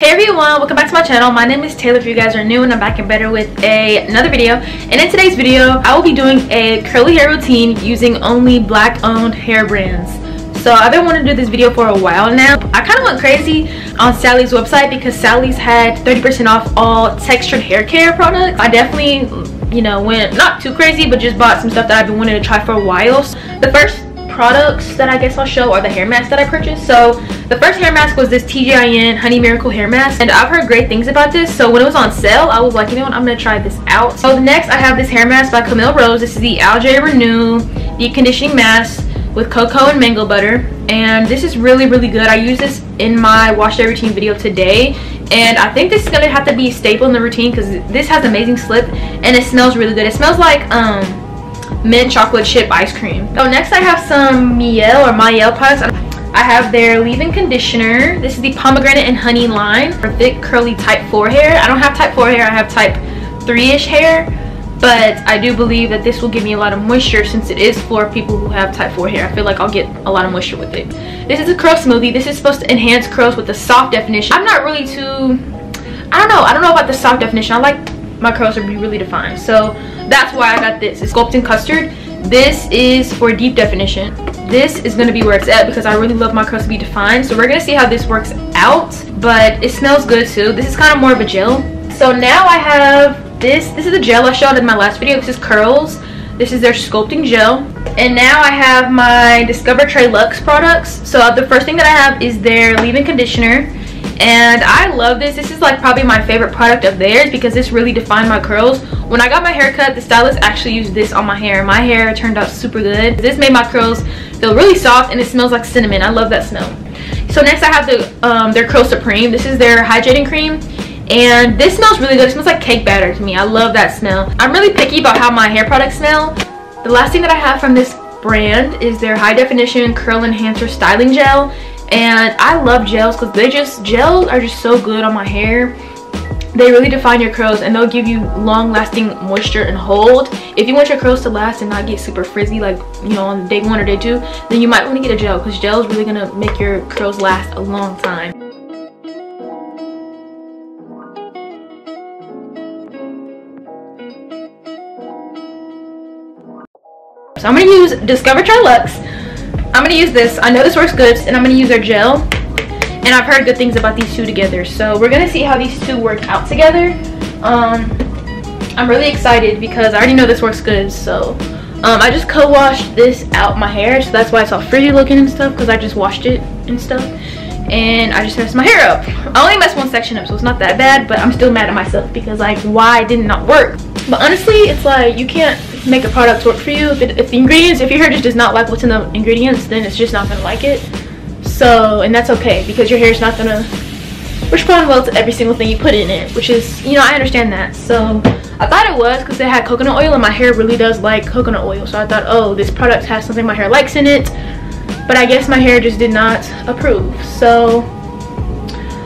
Hey everyone, welcome back to my channel. My name is Taylor if you guys are new, and I'm back and better with another video. And in today's video I will be doing a curly hair routine using only black owned hair brands. So I've been wanting to do this video for a while now. I kind of went crazy on Sally's website because Sally's had 30% off all textured hair care products. I definitely, you know, went not too crazy but just bought some stuff that I've been wanting to try for a while. So the first products that I guess I'll show are the hair masks that I purchased. So the first hair mask was this TGIN Honey Miracle hair mask, and I've heard great things about this, so when it was on sale I was like, you know what, I'm gonna try this out. So next I have this hair mask by Camille Rose. This is the Algae Renew deep conditioning mask with cocoa and mango butter, and this is really good. I used this in my wash day routine video today, and I think this is gonna have to be a staple in the routine because this has amazing slip and it smells really good. It smells like mint chocolate chip ice cream. Oh, next I have some Mielle products. I have their leave-in conditioner. This is the pomegranate and honey line for thick curly type 4 hair. I don't have type 4 hair, I have type 3-ish hair, but I do believe that this will give me a lot of moisture since it is for people who have type 4 hair. I feel like I'll get a lot of moisture with it. This is a curl smoothie. This is supposed to enhance curls with a soft definition. I'm not really too, I don't know about the soft definition. I like my curls to be really defined, so that's why I got this. It's Sculpting Custard. This is for deep definition. This is going to be where it's at because I really love my curls to be defined, so we're going to see how this works out, but it smells good too. This is kind of more of a gel. So now I have this is the gel I showed in my last video. This is Curls. This is their Sculpting Gel. And now I have my Discover Tray Lux products. So the first thing that I have is their leave-in conditioner, and I love this. This is like probably my favorite product of theirs because this really defined my curls. When I got my haircut, the stylist actually used this on my hair. My hair turned out super good. This made my curls feel really soft, and it smells like cinnamon. I love that smell. So next I have their Curl Supreme. This is their hydrating cream, and this smells really good. It smells like cake batter to me. I love that smell. I'm really picky about how my hair products smell. The last thing that I have from this brand is their high definition curl enhancer styling gel. And I love gels because gels are just so good on my hair. They really define your curls, and they'll give you long lasting moisture and hold. If you want your curls to last and not get super frizzy, like, you know, on day one or day two, then you might want to get a gel because gel is really gonna make your curls last a long time. So I'm gonna use Discover Tray Lux. I'm going to use this. I know this works good, and I'm going to use their gel, and I've heard good things about these two together, so we're going to see how these two work out together. I'm really excited because I already know this works good, so I just co-washed this out my hair, so that's why it's all frizzy looking and stuff because I just washed it and stuff, and I just messed my hair up. I only messed one section up, so it's not that bad, but I'm still mad at myself because, like, why did it not work? But honestly, it's like you can't make a product work for you if your hair just does not like what's in the ingredients, then it's just not gonna like it. So, and that's okay because your hair is not gonna respond well to every single thing you put in it, which is, you know, I understand that. So I thought it was because it had coconut oil, and my hair really does like coconut oil, so I thought, oh, this product has something my hair likes in it, but I guess my hair just did not approve. So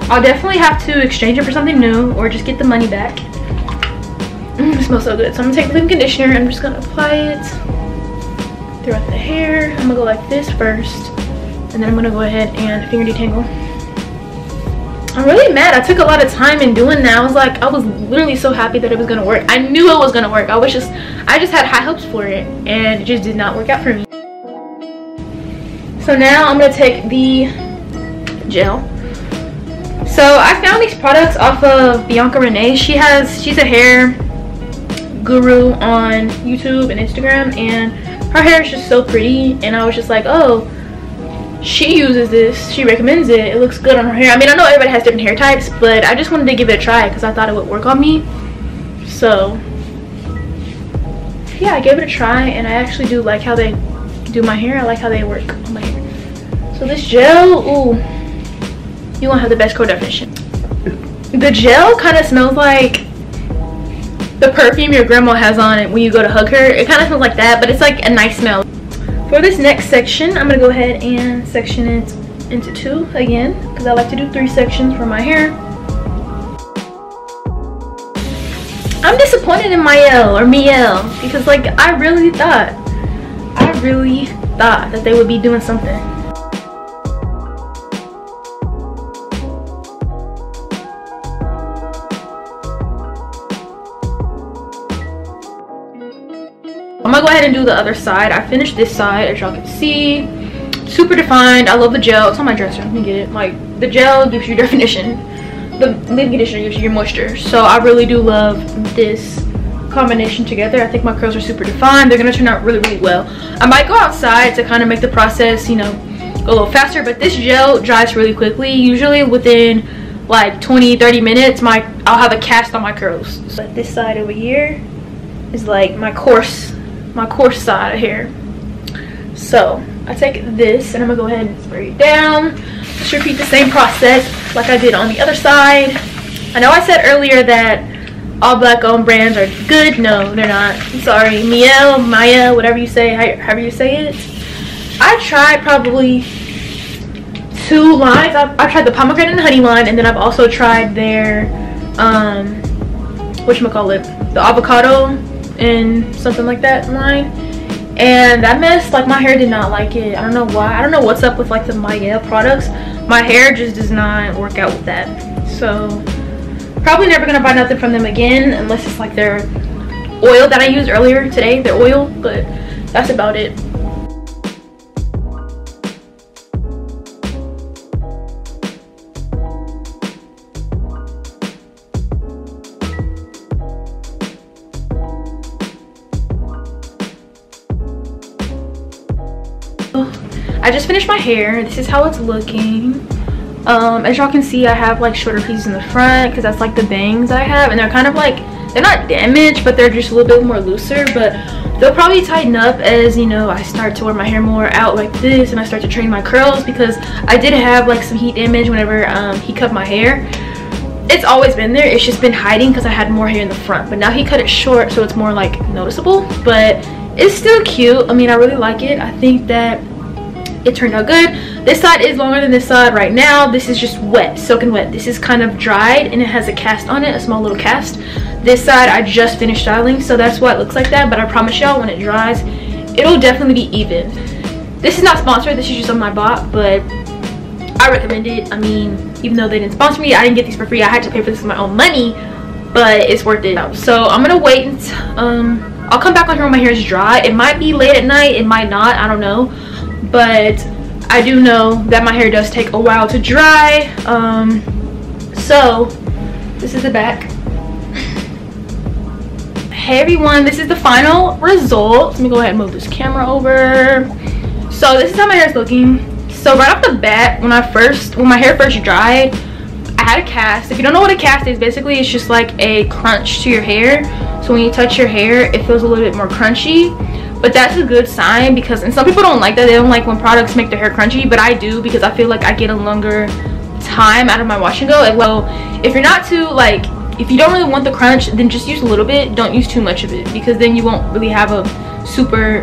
I'll definitely have to exchange it for something new or just get the money back. It smells so good. So I'm gonna take the leave-in conditioner and I'm just gonna apply it throughout the hair. I'm gonna go like this first, and then I'm gonna go ahead and finger detangle. I'm really mad. I took a lot of time in doing that. I was literally so happy that it was gonna work. I knew it was gonna work. I just had high hopes for it, and it just did not work out for me. So now I'm gonna take the gel. So I found these products off of Bianca Renee. She's a hair guru on YouTube and Instagram, and her hair is just so pretty, and I was just like, oh, she uses this, she recommends it, it looks good on her hair. I mean, I know everybody has different hair types, but I just wanted to give it a try because I thought it would work on me. So yeah, I gave it a try, and I actually do like how they do my hair. I like how they work on my hair. So this gel, ooh, you won't have the best curl definition. The gel kind of smells like the perfume your grandma has on it when you go to hug her. It kind of smells like that, but it's like a nice smell. For this next section, I'm gonna go ahead and section it into two again because I like to do three sections for my hair. I'm disappointed in Mielle or Mielle because, like, I really thought that they would be doing something. I'm gonna go ahead and do the other side. I finished this side, as y'all can see. Super defined. I love the gel. It's on my dresser. Let me get it. Like, the gel gives you definition. The leave conditioner gives you your moisture. So I really do love this combination together. I think my curls are super defined. They're gonna turn out really, really well. I might go outside to kind of make the process, you know, a little faster, but this gel dries really quickly. Usually within like 20-30 minutes I'll have a cast on my curls. So this side over here is like my coarse side of hair. So I take this and I'm gonna go ahead and spray it down. Just repeat the same process like I did on the other side. I know I said earlier that all black owned brands are good. No, they're not. I'm sorry. Mielle, whatever you say, however you say it. I tried probably two lines. I've tried the pomegranate and honey line, and then I've also tried their the avocado and something like that line, and that mess, like, my hair did not like it. I don't know why. I don't know what's up with like the Mielle products. My hair just does not work out with that, so probably never gonna buy nothing from them again unless it's like their oil that I used earlier today, their oil, but that's about it. I just finished my hair. This is how it's looking. As y'all can see, I have like shorter pieces in the front because that's like the bangs I have, and they're kind of like, they're not damaged, but they're just a little bit more looser, but they'll probably tighten up as, you know, I start to wear my hair more out like this and I start to train my curls, because I did have like some heat damage whenever he cut my hair. It's always been there, it's just been hiding because I had more hair in the front, but now he cut it short so it's more like noticeable, but it's still cute. I mean, I really like it. I think that it turned out good. This side is longer than this side right now. This is just wet, soaking wet. This is kind of dried and it has a cast on it, a small little cast. This side I just finished styling, so that's why it looks like that, but I promise y'all when it dries it'll definitely be even. This is not sponsored, this is just something I bought, but I recommend it. I mean, even though they didn't sponsor me, I didn't get these for free. I had to pay for this with my own money, but it's worth it. So I'm gonna wait and I'll come back on here when my hair is dry. It might be late at night, it might not, I don't know. But I do know that my hair does take a while to dry. So this is the back. Hey everyone, this is the final result. Let me go ahead and move this camera over. So this is how my hair is looking. So right off the bat, when my hair first dried, I had a cast. If you don't know what a cast is, basically it's just like a crunch to your hair. So when you touch your hair, it feels a little bit more crunchy. But that's a good sign, because, and some people don't like that, they don't like when products make their hair crunchy, but I do, because I feel like I get a longer time out of my wash and go. And well, if you're not too, like, if you don't really want the crunch, then just use a little bit, don't use too much of it, because then you won't really have a super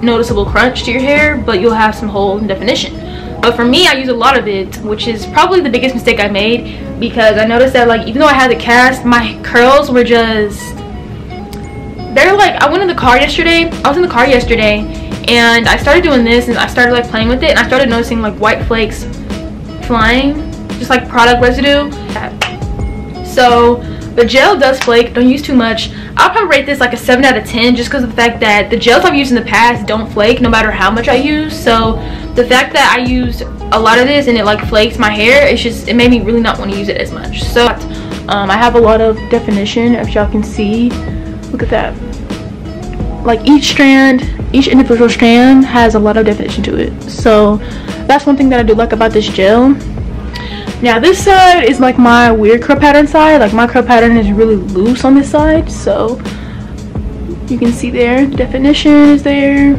noticeable crunch to your hair, but you'll have some hold and definition. But for me, I use a lot of it, which is probably the biggest mistake I made, because I noticed that, like, even though I had the cast, my curls were just, they're like, I was in the car yesterday and I started doing this and I started like playing with it and I started noticing like white flakes flying, just like product residue. So the gel does flake, don't use too much. I'll probably rate this like a 7 out of 10, just because of the fact that the gels I've used in the past don't flake no matter how much I use. So the fact that I used a lot of this and it like flakes my hair, it's just, it made me really not want to use it as much. So I have a lot of definition, if y'all can see. Look at that. Like each individual strand has a lot of definition to it. So that's one thing that I do like about this gel. Now this side is like my weird curl pattern side. Like my curl pattern is really loose on this side. So you can see there, the definition is there.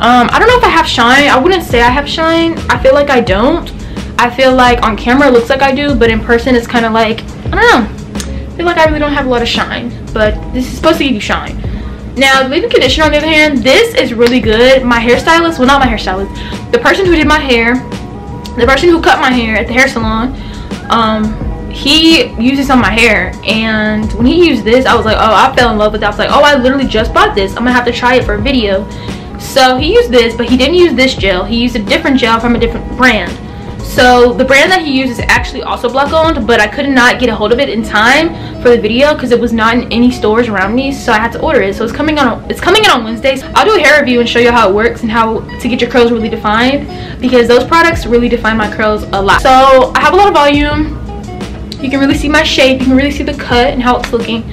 I don't know if I have shine. I wouldn't say I have shine. I feel like I don't. I feel like on camera it looks like I do, but in person it's kind of like, I don't know. I feel like I really don't have a lot of shine, but this is supposed to give you shine. Now leave-in conditioner on the other hand, this is really good. My hairstylist, well, not my hairstylist, the person who did my hair, the person who cut my hair at the hair salon, he used this on my hair, and when he used this I was like, oh, I fell in love with it. I was like, oh, I literally just bought this, I'm gonna have to try it for a video. So he used this, but he didn't use this gel, he used a different gel from a different brand. So the brand that he used is actually also black owned, but I could not get a hold of it in time for the video because it was not in any stores around me, so I had to order it. So it's coming in on Wednesdays. I'll do a hair review and show you how it works and how to get your curls really defined, because those products really define my curls a lot. So I have a lot of volume. You can really see my shape, you can really see the cut and how it's looking.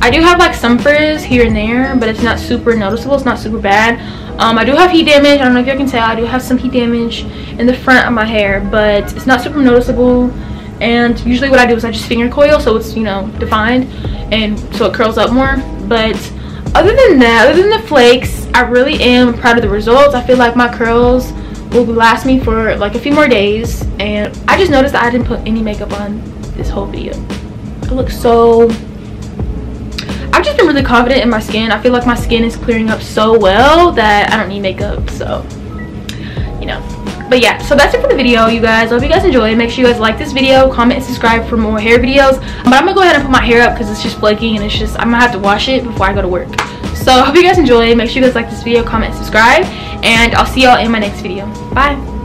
I do have like some frizz here and there, but it's not super noticeable, it's not super bad. I do have heat damage. I don't know if you can tell, I do have some heat damage in the front of my hair, but it's not super noticeable. And usually what I do is I just finger coil, so it's, you know, defined and so it curls up more. But other than that, other than the flakes, I really am proud of the results. I feel like my curls will last me for like a few more days. And I just noticed that I didn't put any makeup on this whole video. It looks so... I've just been really confident in my skin. I feel like my skin is clearing up so well that I don't need makeup, so, you know. But yeah, so that's it for the video, you guys. I hope you guys enjoyed. Make sure you guys like this video, comment, and subscribe for more hair videos. But I'm gonna go ahead and put my hair up because it's just flaking, and it's just, I'm gonna have to wash it before I go to work. So I hope you guys enjoyed. Make sure you guys like this video, comment, subscribe, and I'll see y'all in my next video. Bye.